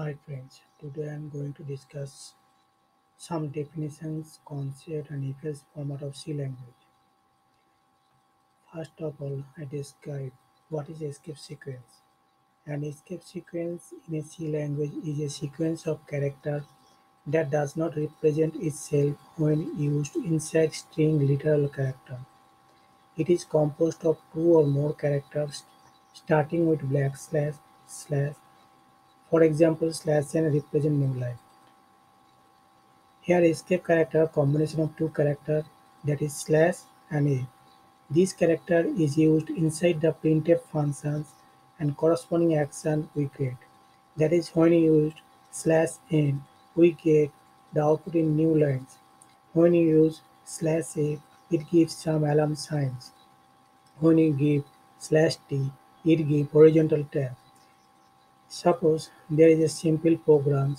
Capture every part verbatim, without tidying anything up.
Hi friends, today I am going to discuss some definitions, concepts and if-else format of C language. First of all, I describe what is escape sequence. An escape sequence in a C language is a sequence of characters that does not represent itself when used inside string literal character. It is composed of two or more characters starting with black slash slash. For example, slash n represent new line. Here escape character combination of two characters, that is slash and a. This character is used inside the printf functions and corresponding action we get. That is when used slash n, we get the output in new lines. When you use slash a, it gives some alarm signs. When you give slash t, it gives horizontal tab. Suppose there is a simple program.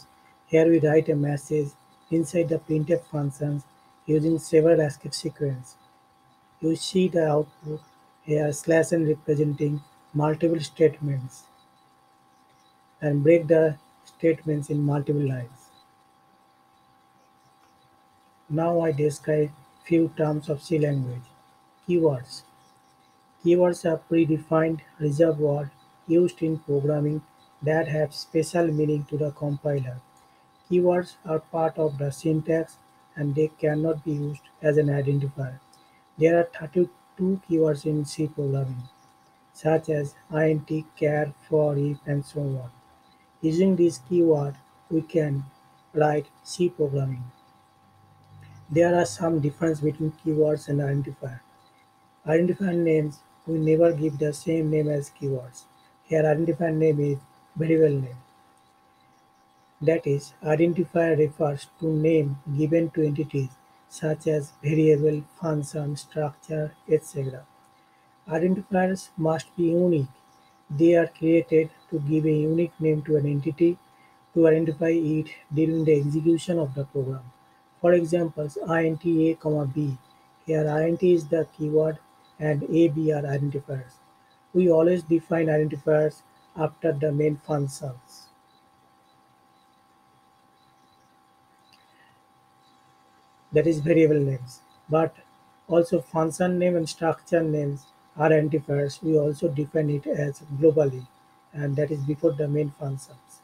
Here we write a message inside the printf functions using several escape sequence. You see the output here slash n representing multiple statements and break the statements in multiple lines. Now I describe few terms of C language. Keywords. Keywords are predefined reserved words used in programming that have special meaning to the compiler. Keywords are part of the syntax and they cannot be used as an identifier. There are thirty-two keywords in C programming, such as int, char, for, if, and so on. Using these keywords, we can write C programming. There are some differences between keywords and identifier. Identifier names will never give the same name as keywords. Here, identifier name is variable name. That is, identifier refers to name given to entities such as variable, function, structure, et cetera. Identifiers must be unique. They are created to give a unique name to an entity to identify it during the execution of the program. For example, int a, b. Here int is the keyword and a, b are identifiers. We always define identifiers after the main functions. That is variable names, but also function name and structure names are identifiers. We also define it as globally, and that is before the main functions.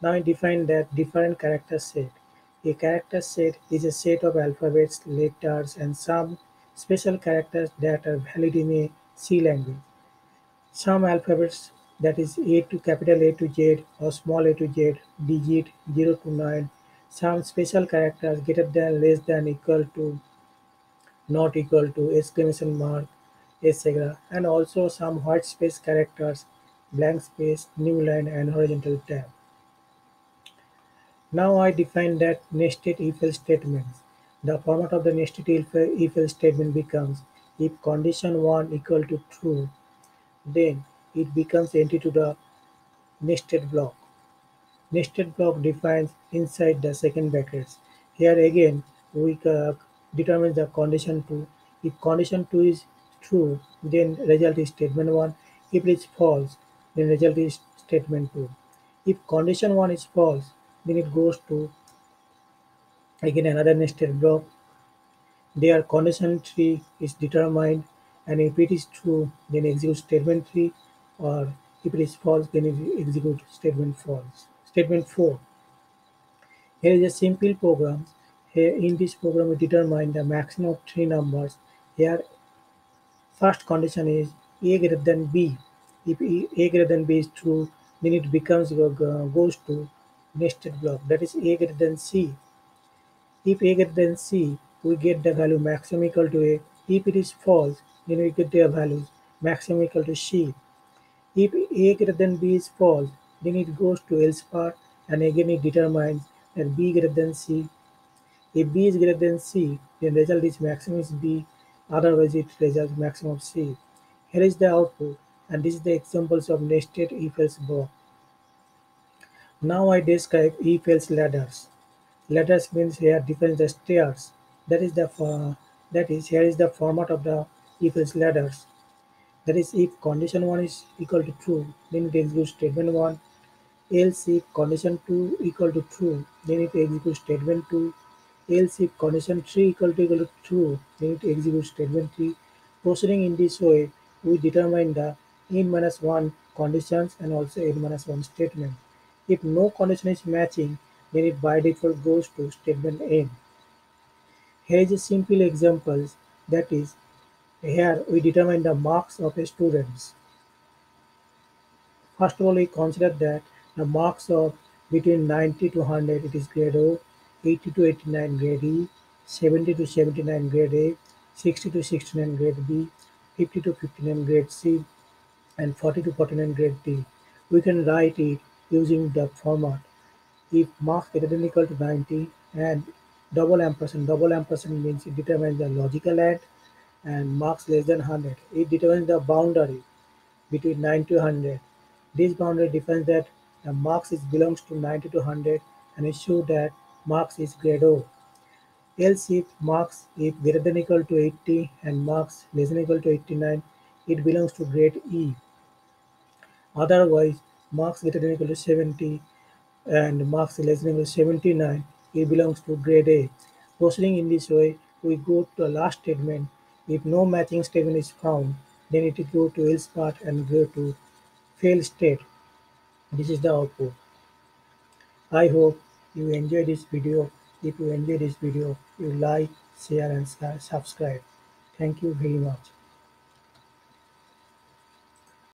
Now I define that different character set. A character set is a set of alphabets, letters, and some special characters that are valid in a C language. Some alphabets, that is A to capital A to Z or small a to Z, digit zero to nine, some special characters greater than, less than, equal to, not equal to, exclamation mark, et cetera. And also some white space characters, blank space, new line and horizontal tab. Now I define that nested if-else statements. The format of the nested if-else statement becomes, if condition one equal to true, then it becomes entry to the nested block. Nested block defines inside the second brackets. Here again, we uh, determine the condition two. If condition two is true, then result is statement one. If it is false, then result is statement two. If condition one is false, then it goes to again another nested block. There condition three is determined, and if it is true, then execute statement three. Or if it is false, then it execute statement false. Statement four. Here is a simple program. Here in this program, we determine the maximum of three numbers. Here, first condition is a greater than b. If a greater than b is true, then it becomes goes to nested block. That is a greater than c. If a greater than c, we get the value maximum equal to a. If it is false, then we get the values maximum equal to c. If a greater than b is false, then it goes to else part, and again it determines that b greater than c. If b is greater than c, then result is maximum is b, otherwise it results maximum of c. Here is the output, and this is the examples of nested if-else block. Now I describe if-else ladders. Ladders means here defines the stairs. That is the uh, that is here is the format of the if-else ladders. That is, if condition one is equal to true, then it executes statement one. else if condition two equal to true, then it executes statement two. Else if condition three equal to equal to true, then it executes statement three. Proceeding in this way, we determine the n minus one conditions and also n minus one statement. If no condition is matching, then it by default goes to statement n. Here is a simple example, that is, here we determine the marks of a students. First of all, we consider that the marks of between ninety to one hundred, it is grade O, eighty to eighty-nine grade E, seventy to seventy-nine grade A, sixty to sixty-nine grade B, fifty to fifty-nine grade C, and forty to forty-nine grade D. We can write it using the format. If marks greater than equal to ninety and double ampersand, double ampersand means it determines the logical end, and marks less than one hundred, it determines the boundary between ninety to one hundred. This boundary defines that the marks is belongs to ninety to one hundred and is show that marks is grade O. Else if marks if greater than equal to eighty and marks less than equal to eighty-nine, it belongs to grade E. Otherwise, marks greater than equal to seventy and marks less than equal to seventy-nine, it belongs to grade A. Proceeding in this way, we go to the last statement. If no matching statement is found, then it will go to else part and go to fail state. This is the output. I hope you enjoy this video. If you enjoy this video, you like, share and subscribe. Thank you very much.